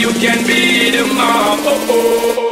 You can be the mom, oh oh.